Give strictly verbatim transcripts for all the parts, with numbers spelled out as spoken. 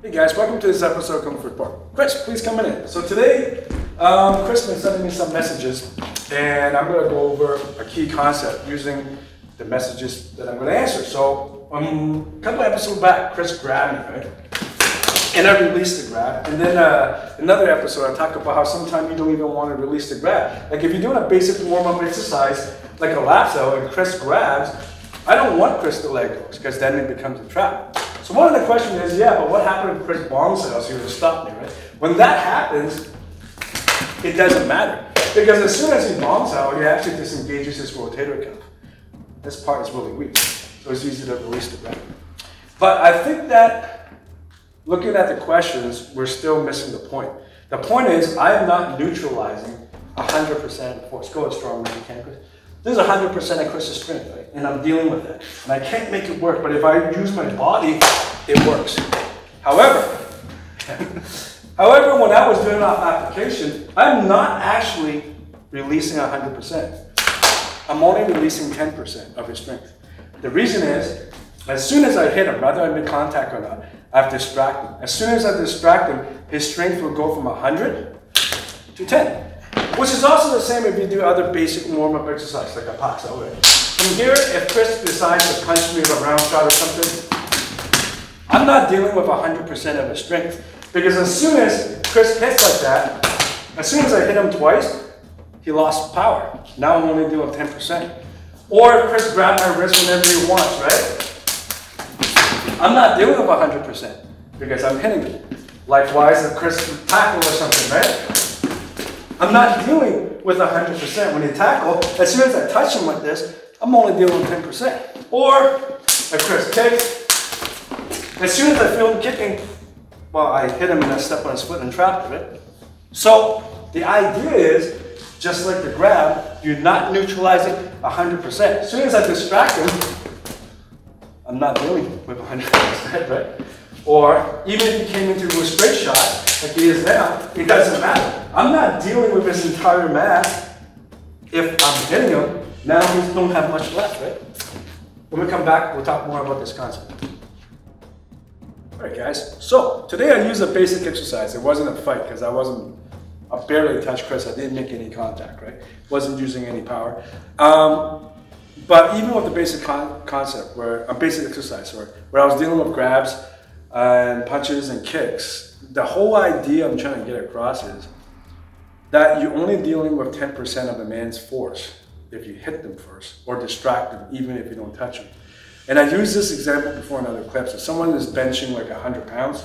Hey guys, welcome to this episode of Kung Fu Report. Chris, please come in. So today, um, Chris has been sending me some messages, and I'm going to go over a key concept using the messages that I'm going to answer. So um, a couple episodes back, Chris grabbed me, right? And I released the grab. And then uh, another episode, I talked about how sometimes you don't even want to release the grab. Like if you're doing a basic warm-up exercise, like a lap out, and Chris grabs, I don't want Chris to let go because then it becomes a trap. So one of the questions is, yeah, but what happened if Chris bombs it? So you would stop me, right? When that happens, it doesn't matter. Because as soon as he bombs out, he actually disengages his rotator cuff. This part is really weak, so it's easy to release the back. But I think that looking at the questions, we're still missing the point. The point is, I'm not neutralizing one hundred percent of the force. Go as strong as you can, Chris. This is one hundred percent of Chris's strength, right? And I'm dealing with it. And I can't make it work, but if I use my body, it works. However, however, when I was doing off application, I'm not actually releasing one hundred percent. I'm only releasing ten percent of his strength. The reason is, as soon as I hit him, whether I'm in contact or not, I've distracted him. As soon as I distract him, his strength will go from one hundred to ten. Which is also the same if you do other basic warm-up exercises, like a Fok Sao. From here, if Chris decides to punch me with a round shot or something, I'm not dealing with one hundred percent of his strength. Because as soon as Chris hits like that, as soon as I hit him twice, he lost power. Now I'm only doing ten percent. Or if Chris grabs my wrist whenever he wants, right? I'm not dealing with one hundred percent because I'm hitting him. Likewise, if Chris tackles or something, right? I'm not dealing with one hundred percent. When he tackles, as soon as I touch him like this, I'm only dealing with ten percent. Or if Chris kicks, as soon as I feel him kicking, well, I hit him and I step on his foot and trap him, right? So the idea is, just like the grab, you're not neutralizing one hundred percent. As soon as I distract him, I'm not dealing with one hundred percent, right? Or even if he came into a straight shot, like he is now, it doesn't matter. I'm not dealing with his entire mass. If I'm hitting him, now he don't have much left, right? When we come back, we'll talk more about this concept. All right, guys. So today I used a basic exercise. It wasn't a fight because I wasn't I barely touched Chris. I didn't make any contact, right? Wasn't using any power. Um, but even with the basic con concept, where a basic exercise, where, where I was dealing with grabs and punches and kicks, the whole idea I'm trying to get across is that you're only dealing with ten percent of a man's force if you hit them first or distract them, even if you don't touch them. And I used this example before in other clips. If someone is benching like one hundred pounds,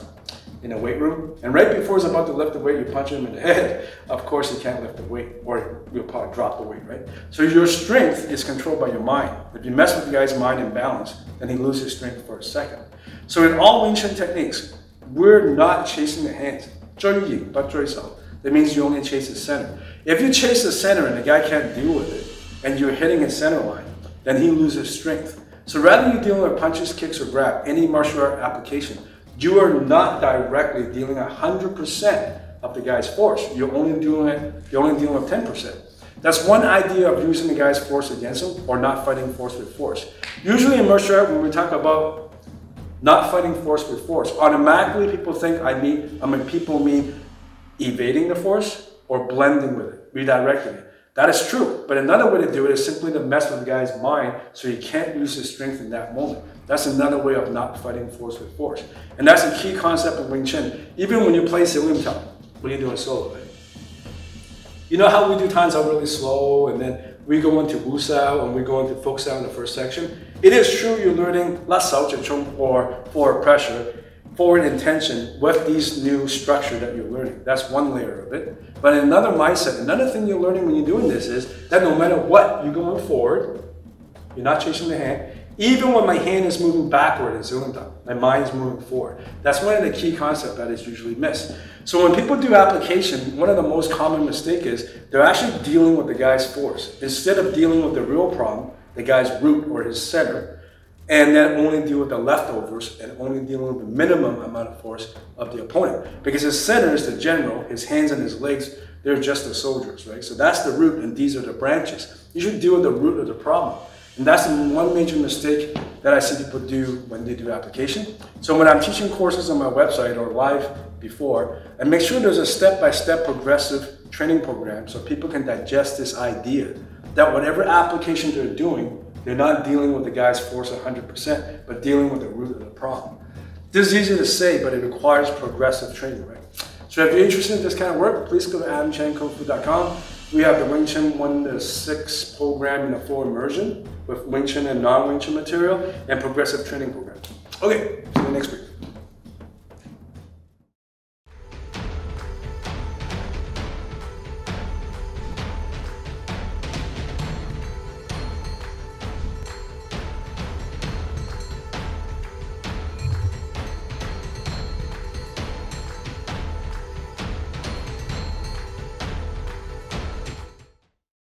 in a weight room, and right before he's about to lift the weight, you punch him in the head. Of course, he can't lift the weight, or you'll probably drop the weight, right? So your strength is controlled by your mind. If you mess with the guy's mind and balance, then he loses strength for a second. So in all Wing Chun techniques, we're not chasing the hands. That means you only chase the center. If you chase the center and the guy can't deal with it, and you're hitting his center line, then he loses strength. So rather than dealing with punches, kicks, or grab, any martial art application, you are not directly dealing one hundred percent of the guy's force. You're only doing it, you're only dealing with ten percent. That's one idea of using the guy's force against him or not fighting force with force. Usually in martial art, when we talk about not fighting force with force, automatically people think I mean, I mean people mean evading the force or blending with it, redirecting it. That is true, but another way to do it is simply to mess with the guy's mind so he can't use his strength in that moment. That's another way of not fighting force with force. And that's a key concept of Wing Chun. Even when you play Si Ling Tao, when you're doing solo, right? You know how we do Tan Sao really slow, and then we go into Wu Sao, and we go into Fok Sao in the first section? It is true you're learning La Sao Chen Chung, or forward pressure, forward intention with these new structure that you're learning. That's one layer of it. But another mindset, another thing you're learning when you're doing this is that no matter what, you're going forward, you're not chasing the hand. Even when my hand is moving backward in Si Ling Tao, my mind is moving forward. That's one of the key concepts that is usually missed. So when people do application, one of the most common mistakes is they're actually dealing with the guy's force. Instead of dealing with the real problem, the guy's root or his center, and then only deal with the leftovers and only dealing with the minimum amount of force of the opponent. Because his center is the general, his hands and his legs, they're just the soldiers, right? So that's the root and these are the branches. You should deal with the root of the problem. And that's one major mistake that I see people do when they do application. So when I'm teaching courses on my website or live before, I make sure there's a step-by-step progressive training program so people can digest this idea that whatever application they're doing, they're not dealing with the guy's force one hundred percent, but dealing with the root of the problem. This is easy to say, but it requires progressive training, right? So if you're interested in this kind of work, please go to adam chan kung fu dot com. We have the Wing Chun one to six program in a full immersion with Wing Chun and non-Wing Chun material and progressive training program. Okay, see you next week.